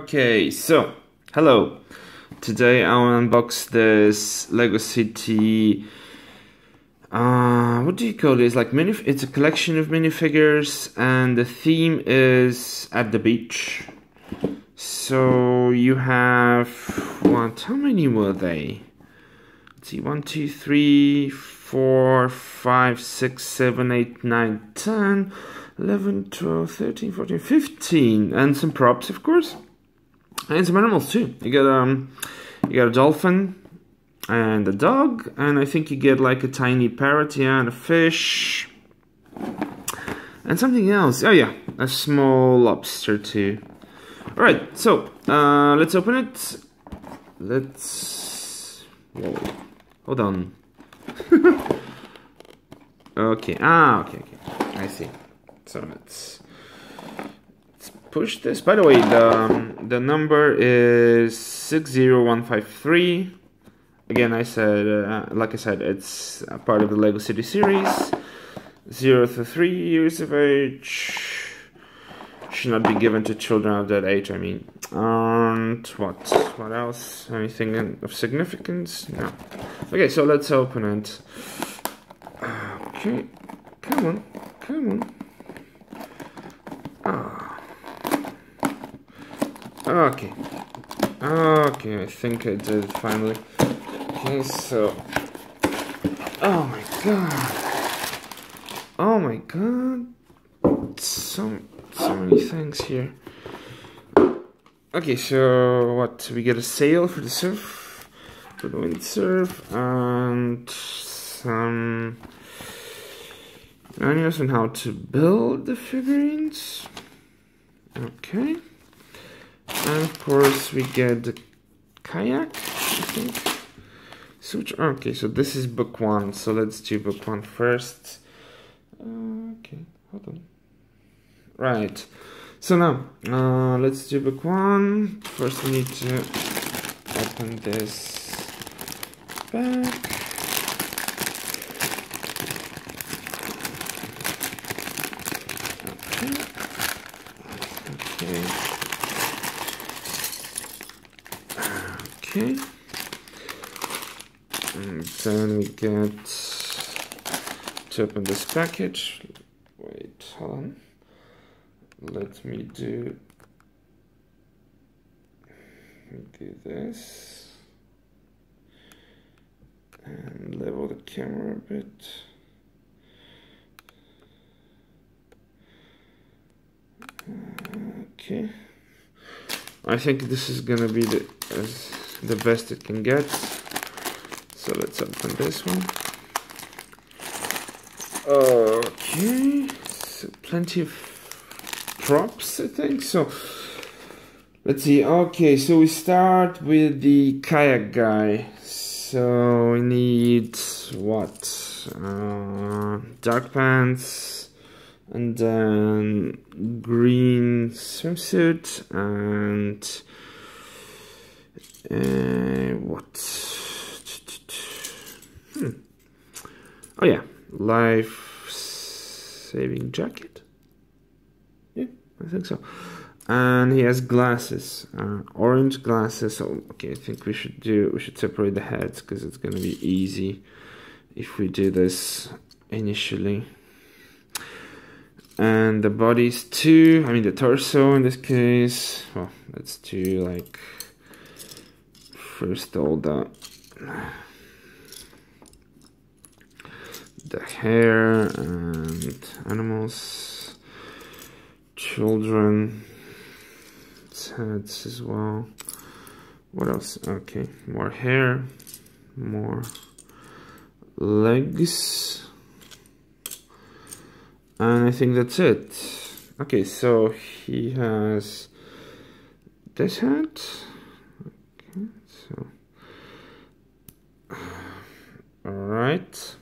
Okay, so hello. Today I will unbox this LEGO City. What do you call this? Like it's a collection of minifigures, and the theme is at the beach. So you have how many were they? Let's see, 1, 2, 3, 4, 5, 6, 7, 8, 9, 10, 11, 12, 13, 14, 15, and some props, of course. And some animals too. You got a dolphin and a dog, and I think you get like a tiny parrot, yeah, and a fish, and something else. Oh yeah, a small lobster too. All right, so let's open it. Whoa, hold on. Okay. Okay. I see. So let's push this. By the way, the number is 60153. Again, I said, like I said, it's a part of the LEGO City series. 0 to 3 years of age. Should not be given to children of that age, I mean. And what else? Anything of significance? No. Okay, so let's open it. Okay. Come on. Come on. Okay. Okay, I think I did it finally. Okay, so... Oh my god. Oh my god. So many things here. Okay, so what? We get a sail for the surf, for the windsurf, and some manuals on how to build the figurines. Okay. And of course we get the kayak, I think. Okay, so this is book 1, so let's do book 1 first. Okay, hold on. Right, so now, let's do book 1. First we need to open this back. Okay. And then we get to open this package. Wait, hold on. Let me do this and level the camera a bit. Okay, I think this is gonna be the best it can get. So let's open this one. Okay, so plenty of props, I think. So let's see. Okay, so we start with the kayak guy. So we need what? Dark pants, and then green swimsuit, and what? Oh yeah, life-saving jacket. I think so. And he has glasses, orange glasses. So, okay, I think we should separate the heads, because it's gonna be easy if we do this initially. And the bodies too. I mean the torso in this case. Well, let's do like first all the hair and animals. Children, heads as well. What else? Okay, more hair, more legs, and I think that's it. Okay, so he has this hat. Okay, so all right,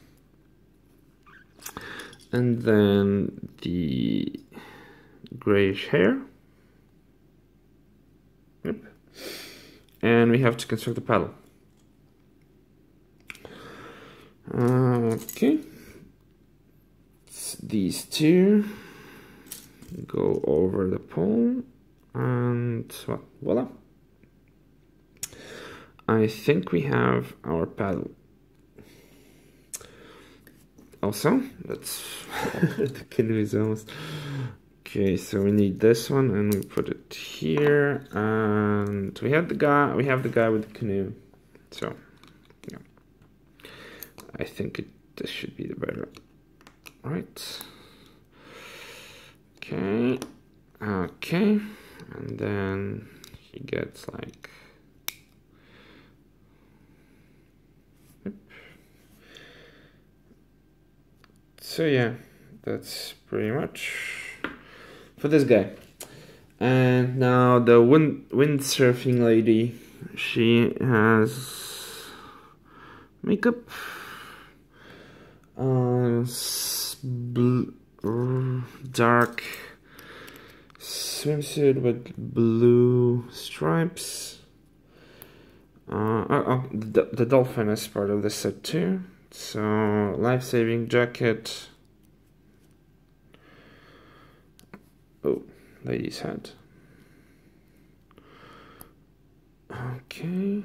and then the grayish hair. Yep. And we have to construct the paddle. Okay. These two go over the pole. and voila. I think we have our paddle. Also, that's the kid is almost. Okay, so we need this one, and we put it here, and we have the guy. We have the guy with the canoe. So, yeah, I think this should be the better. All right. Okay. Okay, and then he gets like. So yeah, that's pretty much for this guy. And now the windsurfing lady, she has makeup, dark swimsuit with blue stripes. The dolphin is part of the set too. So, life-saving jacket. Oh, lady's hat. Okay.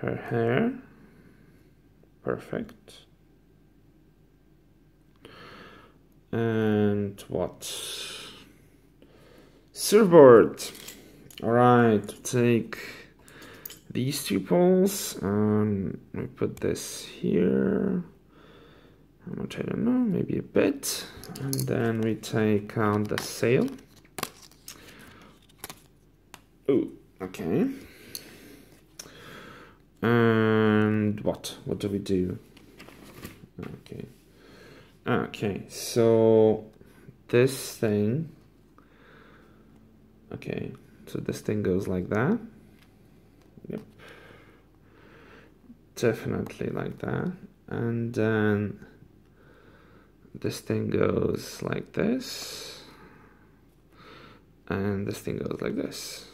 Her hair. Perfect. And what? Surfboard. All right, take these two poles, we put this here, how much I don't know, maybe a bit, and then we take out the sail. Oh, okay. And what do we do? Okay, okay, so this thing, okay, so this thing goes like that. Yep, definitely like that, and then this thing goes like this, and this thing goes like this,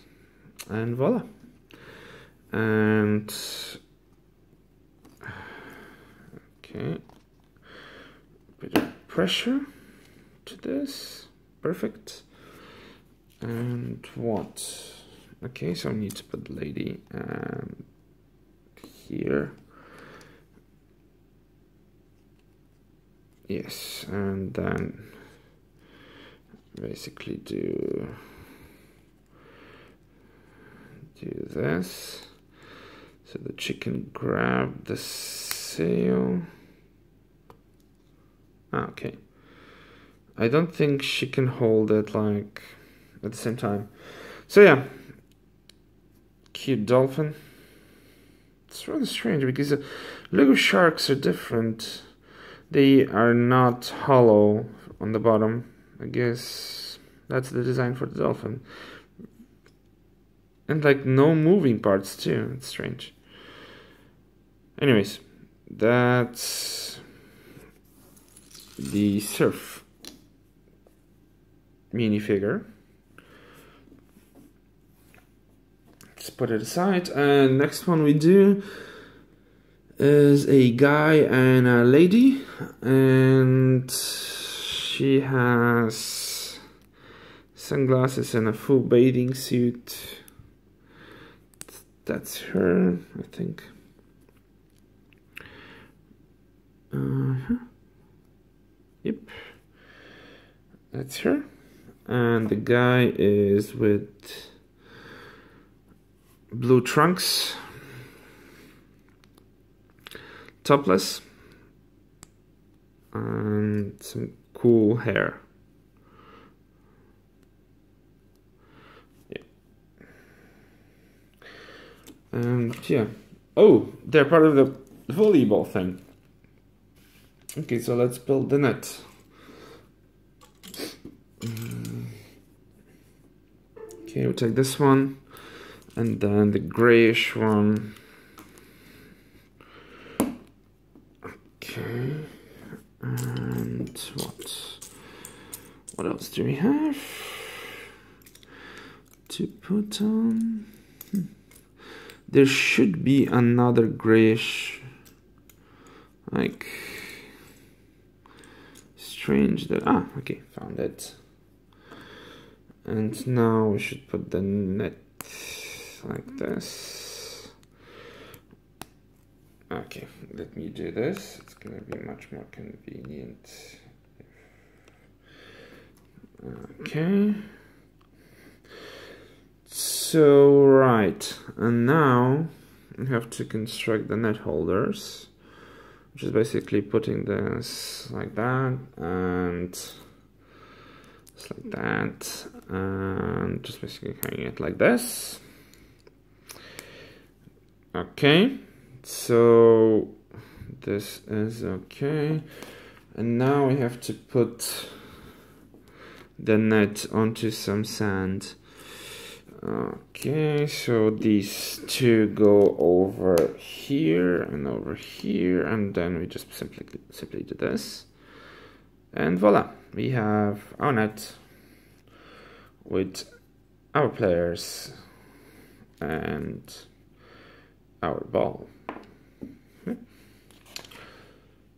and voila. And okay, bit of pressure to this, perfect. And what? Okay, so I need to put the lady here. Yes, and then basically do this. So the chicken grab the sail. Ah, okay. I don't think she can hold it like at the same time. So yeah. Cute dolphin. It's rather strange because Lego sharks are different. They are not hollow on the bottom. I guess that's the design for the dolphin. And like no moving parts too. It's strange. Anyways, that's the surf minifigure. Put it aside, and next one we do is a guy and a lady, and she has sunglasses and a full bathing suit. That's her, I think. Yep, that's her. And the guy is with blue trunks, topless, and some cool hair. Yeah. And yeah, oh, they're part of the volleyball thing. Okay, so let's build the net. Okay, we'll take this one. And then the grayish one. Okay. And what else do we have to put on? There should be another grayish, like strange that, ah, okay, found it. And now we should put the net like this. Okay, let me do this. It's gonna be much more convenient. Okay. So right, and now we have to construct the net holders, which is basically putting this like that and just like that, and just basically hanging it like this. Okay, so this is okay, and now we have to put the net onto some sand. Okay, so these two go over here and over here, and then we just simply do this, and voila, we have our net with our players and our ball.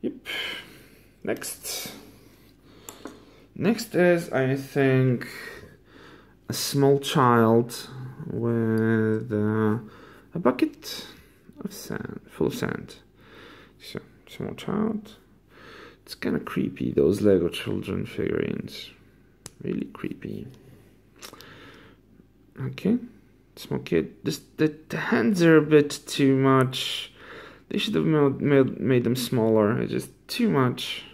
Yep. Next is, I think, a small child with a bucket of sand, full of sand. So, small child. It's kind of creepy, those Lego children figurines. Really creepy. Okay, small kid. The hands are a bit too much. They should have made them smaller. It's just too much.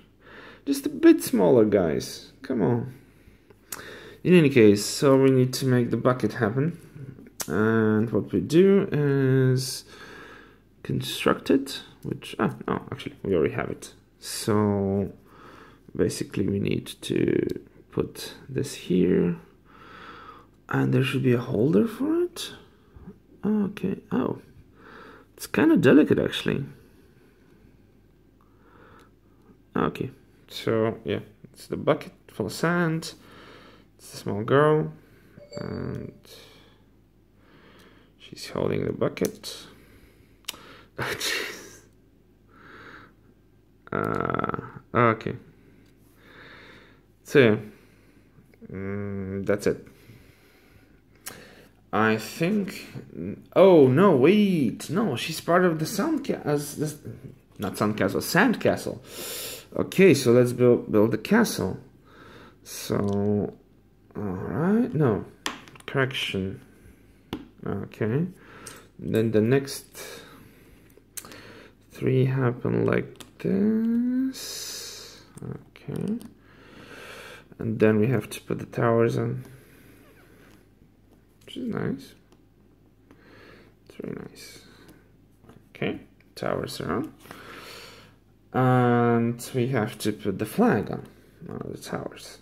Just a bit smaller, guys. Come on. In any case, so we need to make the bucket happen, and what we do is construct it, which, no, actually we already have it. So basically we need to put this here, and there should be a holder for it. Okay, oh, it's kind of delicate actually. Okay, so yeah, it's the bucket full of sand. It's a small girl, and she's holding the bucket. Okay. So, yeah. That's it. I think... Oh, no, wait. No, she's part of the sandcastle. Not sandcastle, sandcastle. Okay, so let's build the castle. So... Alright, no, correction. Okay, then the next three happen like this. Okay, and then we have to put the towers on, which is nice. It's very nice. Okay, towers are on, and we have to put the flag on one of the towers,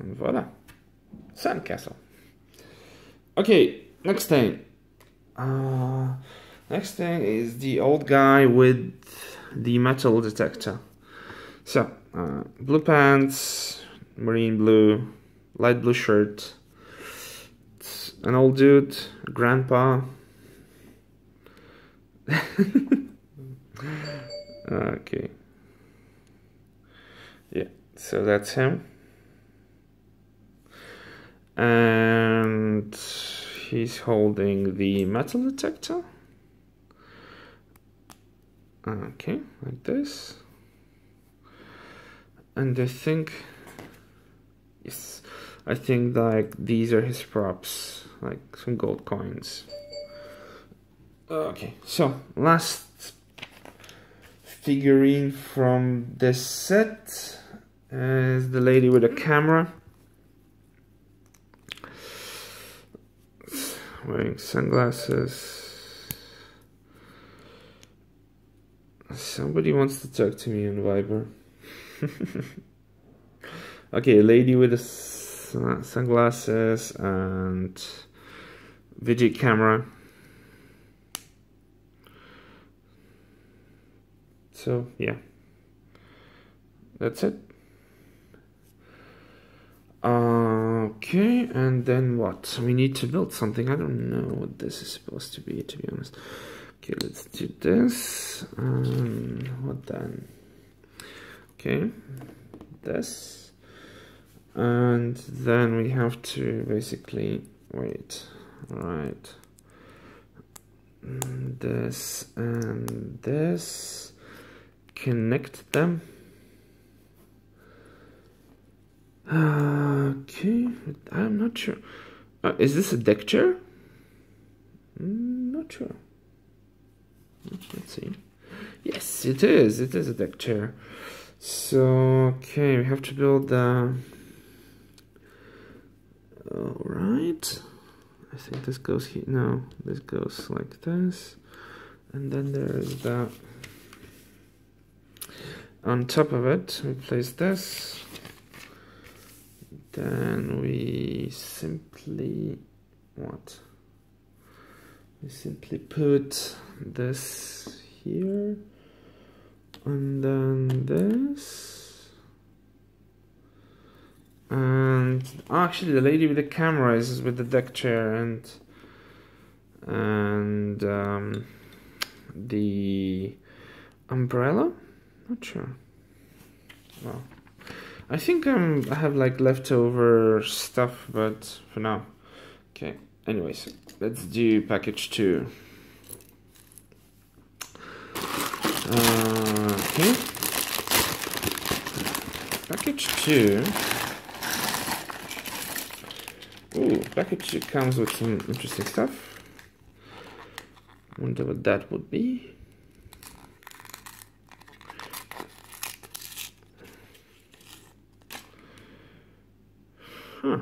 and voila. Sandcastle. Okay, next thing. Next thing is the old guy with the metal detector. So, blue pants, marine blue, light blue shirt. It's an old dude, a grandpa. Okay. Yeah, so that's him. And he's holding the metal detector. Okay, like this. And I think, yes, I think like these are his props, like some gold coins. Okay, so last figurine from this set is the lady with a camera, wearing sunglasses. Somebody wants to talk to me on Viber. Okay, a lady with a sunglasses and video camera. So yeah, that's it. Okay, and then what? We need to build something. I don't know what this is supposed to be honest. Okay, let's do this. What then? Okay, this. and then we have to basically wait, right, this and this, connect them. Okay, I'm not sure. Is this a deck chair? Not sure. Let's see. Yes, it is. It is a deck chair. So, okay, we have to build the... Alright. I think this goes here. No, this goes like this. And then there is the... On top of it, we place this. Then we simply... What? We simply put this here, and then this, and actually the lady with the camera is with the deck chair, and the umbrella. Not sure. Well, I think I have like leftover stuff, but for now, okay. Anyways, let's do package 2. Okay. Package 2. Ooh, package 2 comes with some interesting stuff. Wonder what that would be. Huh.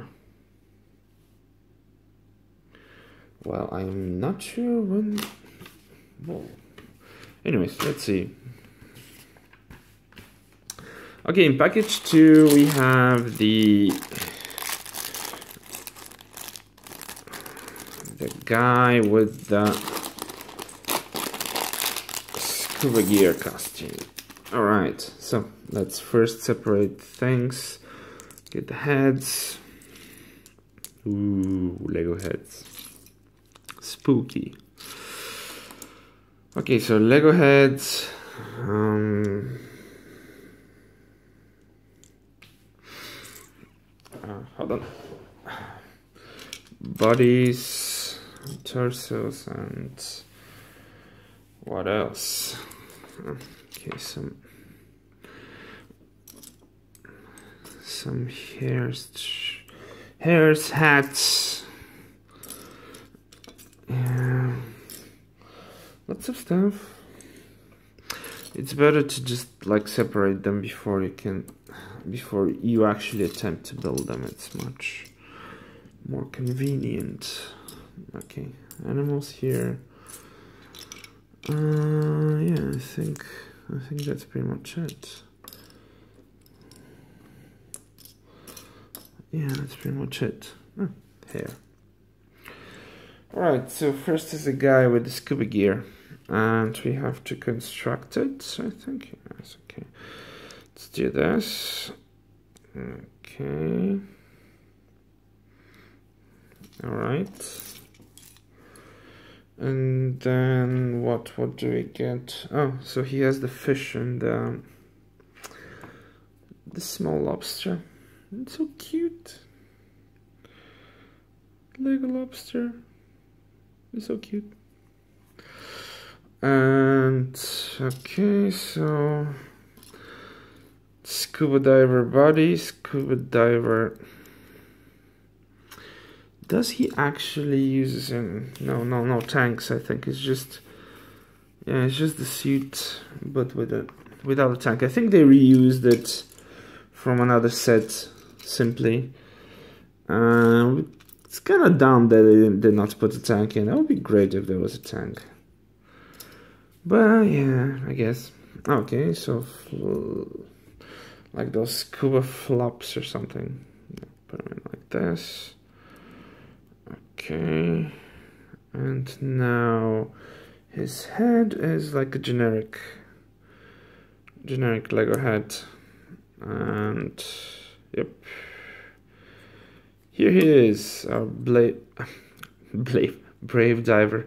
Well, I'm not sure when... Whoa. Anyways, let's see. Okay, in package 2 we have the guy with the scuba gear costume. Alright, so let's first separate things. Get the heads. Ooh, Lego heads. Spooky. Okay, so Lego heads. Hold on. Bodies, torsos, and what else? Okay, some hairs, hats. Yeah, lots of stuff. It's better to just like separate them before you actually attempt to build them. It's much more convenient. Okay, animals here. Yeah, I think that's pretty much it. Yeah, that's pretty much it. Oh, hair. Alright, so first is a guy with the scuba gear, and we have to construct it, I think. Yes, okay. Let's do this. Okay. Alright. And then what do we get? Oh, so he has the fish and the small lobster. It's so cute. Lego lobster. It's so cute. And okay, so scuba diver body, scuba diver. Does he actually use him? No tanks, I think. It's just, yeah, it's just the suit, but without a tank. I think they reused it from another set simply. It's kind of dumb that they did not put a tank in. That would be great if there was a tank. But yeah, I guess. Okay, so like those scuba flops or something. Put them in like this. Okay. And now his head is like a generic Lego head. And yep. Here he is, our brave diver.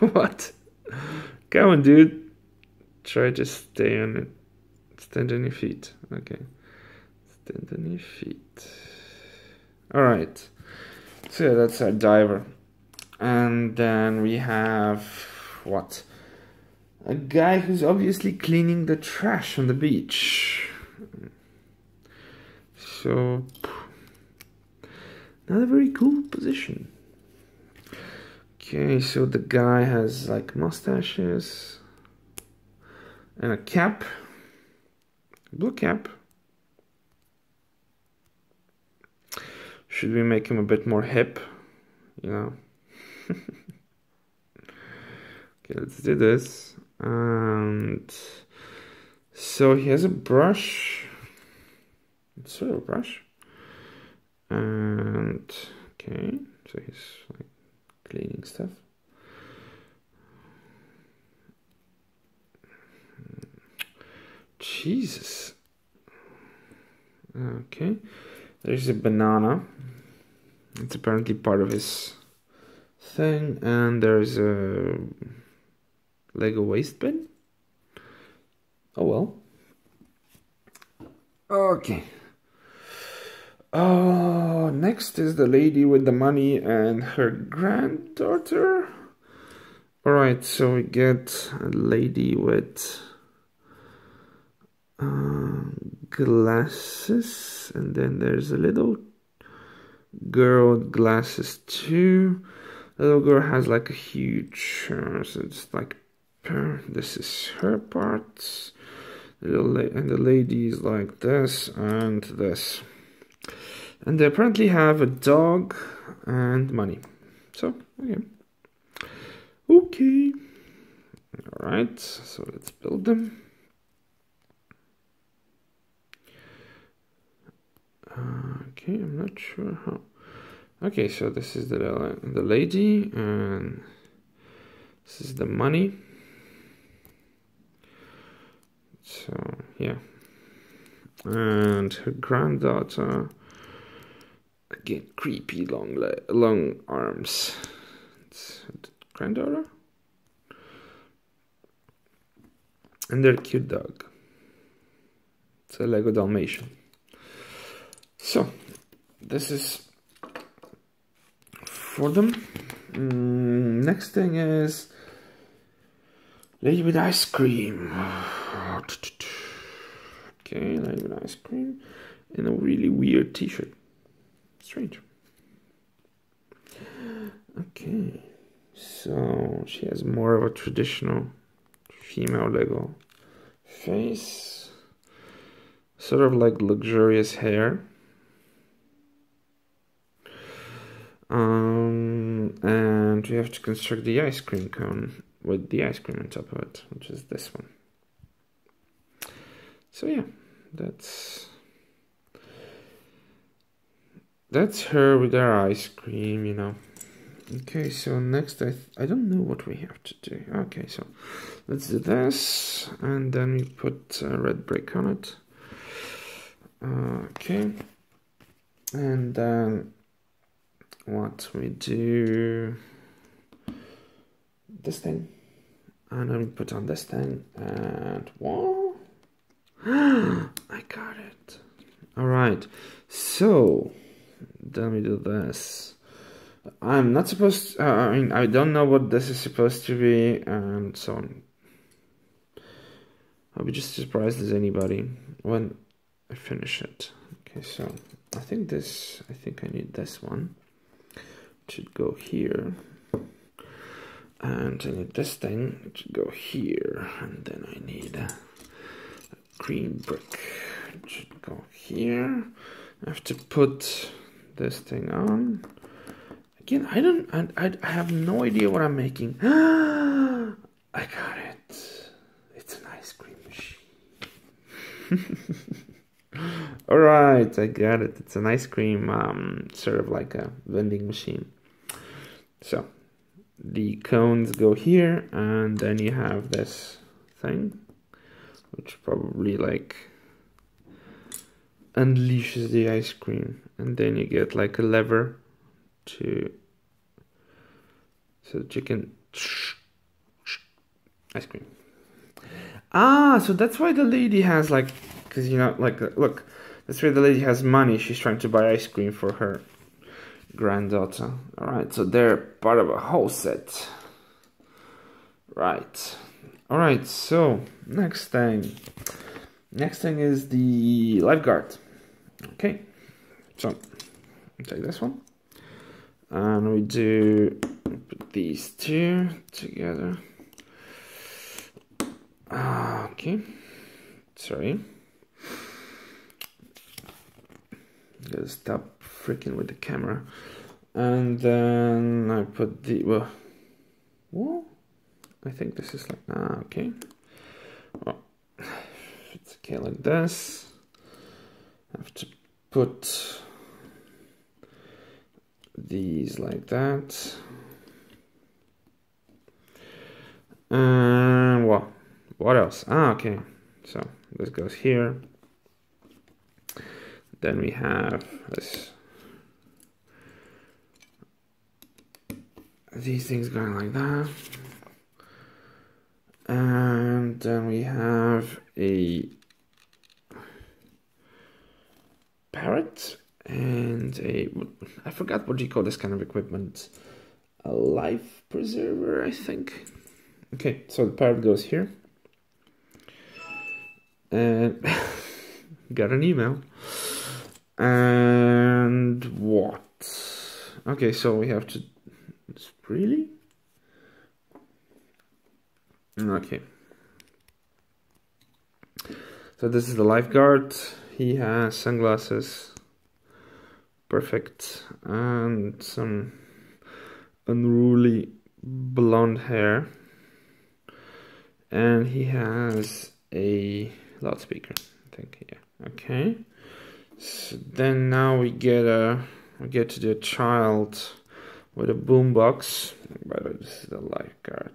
What? Come on, dude. Try to stand on your feet. Okay. 10 feet. All right. So yeah, that's our diver. And then we have what? A guy who's obviously cleaning the trash on the beach. So, not a very cool position. Okay, so the guy has like mustaches and a cap, blue cap. Should we make him a bit more hip? You know. Okay, let's do this. And so he has a brush. It's sort of a brush. And okay, so he's like cleaning stuff. Jesus. Okay, there's a banana. It's apparently part of his thing, and there's a Lego waste bin. Oh well. Okay. Oh, next is the lady with the money and her granddaughter. All right, so we get a lady with glasses, and then there's a little girl with glasses too. The little girl has like a huge, so it's like, this is her part. And the lady is like this and this. And they apparently have a dog and money. So, okay. Okay. All right, so let's build them. Okay, I'm not sure how. Okay, so this is the lady, and this is the money. So, yeah. And her granddaughter. Again, creepy long arms. It's the granddaughter. And their cute dog. It's a Lego Dalmatian. So, this is for them. Next thing is lady with ice cream. Okay, lady with ice cream. And a really weird t-shirt. Strange. Okay, so she has more of a traditional female Lego face, sort of like luxurious hair, and we have to construct the ice cream cone with the ice cream on top of it, which is this one. So yeah, that's her with her ice cream, you know. Okay, so next I don't know what we have to do. Okay, so let's do this, and then we put a red brick on it. Okay, and then what we do, this thing, and then we put on this thing, and whoa, I got it. All right, so. Then we do this. I'm not supposed to, I mean, I don't know what this is supposed to be, and so on. I'll be just surprised as anybody when I finish it. Okay, so I think I need this one. It should go here. And I need this thing, it should go here. And then I need a green brick. It should go here. I have to put this thing on again. I have no idea what I'm making. I got it. It's an ice cream machine. All right, I got it. It's an ice cream, sort of like a vending machine. So the cones go here, and then you have this thing, which probably like unleashes the ice cream, and then you get like a lever to so that you can ice cream. Ah, so that's why the lady has like, because you know, like look, That's where the lady has money. She's trying to buy ice cream for her granddaughter. Alright, so they're part of a whole set. Right. Alright, so next thing. Next thing is the lifeguard. Okay. So take this one. And we do put these two together. Okay. Sorry. Gotta stop freaking with the camera. And then I put the well, I think this is like okay. Well, it's okay like this. I have to put these like that. And what else? Okay. So this goes here. Then we have this. These things going like that. And then we have a parrot and a, I forgot what you call this kind of equipment. A life preserver, I think. Okay, so the parrot goes here. And got an email. And what? Okay, so we have to, really? Okay. So this is the lifeguard. He has sunglasses. Perfect. And some unruly blonde hair. And he has a loudspeaker, I think. Yeah. Okay. So then now we get to the child with a boombox. By the way, this is the lifeguard.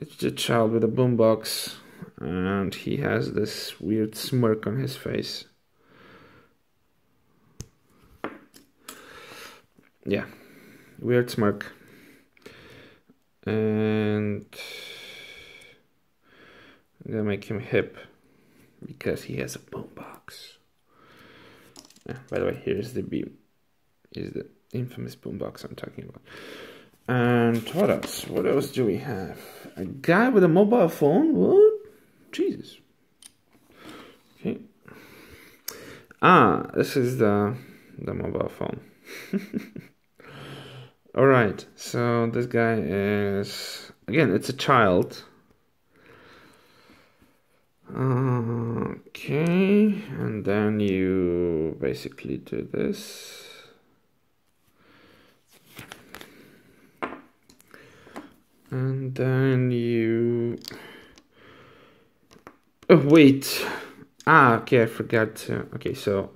It's the child with a boombox, and he has this weird smirk on his face. Yeah, weird smirk. And I'm gonna make him hip because he has a boombox. Yeah, by the way, here's the beam. Is the infamous boombox I'm talking about. And what else? What else do we have? A guy with a mobile phone? What? Jesus. Okay. This is the mobile phone. Alright, so this guy is... Again, it's a child. Okay. And then you basically do this. And then you... Oh, wait. Okay, I forgot to... Okay, so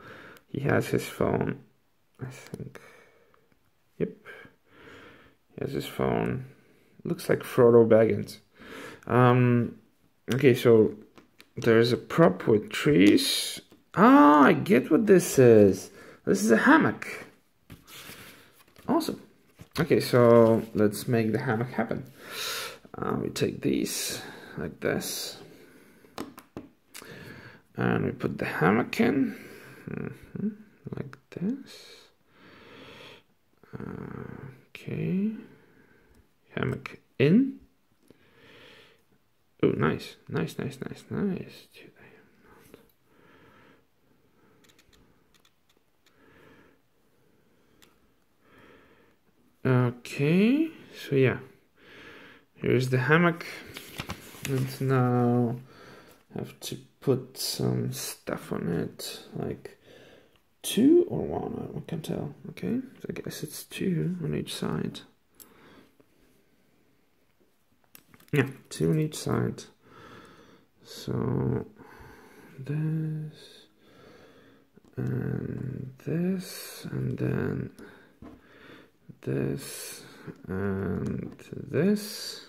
he has his phone, I think. Yep. He has his phone. Looks like Frodo Baggins. Okay, so there's a prop with trees. I get what this is. This is a hammock. Awesome. Okay, so let's make the hammock happen. We take these like this, and we put the hammock in like this. Okay, hammock in. Oh, nice, nice, nice, nice, nice. Okay, so yeah, here's the hammock, and now I have to put some stuff on it, like two or one, I can't tell. Okay, so I guess it's two on each side. Yeah, two on each side. So this and this, and then this and this.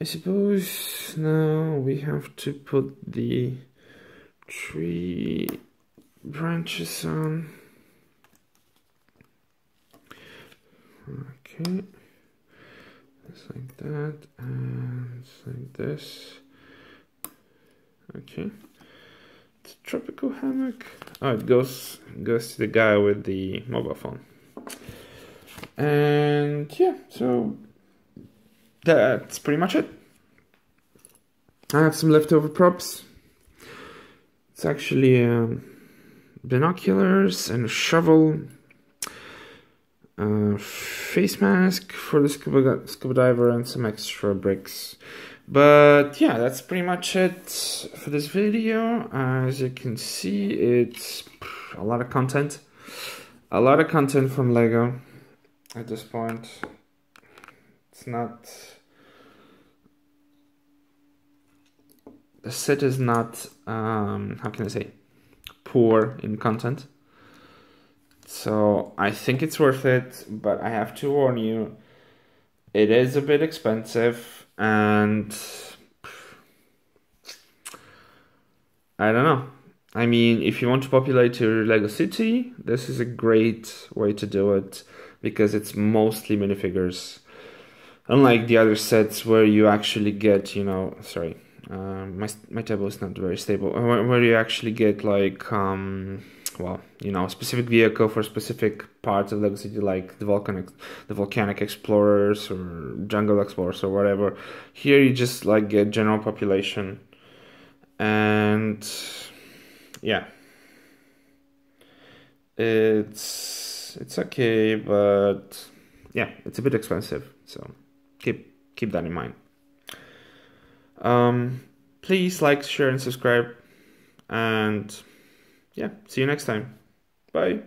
I suppose now we have to put the tree branches on. Okay, just like that and just like this. Okay, tropical hammock? Oh, it goes to the guy with the mobile phone. And yeah, so that's pretty much it. I have some leftover props. It's actually binoculars and a shovel, a face mask for the scuba diver, and some extra bricks. But yeah, that's pretty much it for this video. As you can see, it's a lot of content. A lot of content from LEGO at this point. It's not... the set is not, how can I say, poor in content. So I think it's worth it, but I have to warn you, it is a bit expensive, and I don't know. I mean, if you want to populate your LEGO City, this is a great way to do it, because it's mostly minifigures. Unlike the other sets where you actually get, you know, sorry, my table is not very stable, where you actually get like, well, you know, a specific vehicle for specific parts of LEGO City, like the volcanic explorers or jungle explorers or whatever. Here you just like get general population, and yeah, it's okay, but yeah, it's a bit expensive. So keep that in mind. Please like, share, and subscribe, and yeah, see you next time. Bye.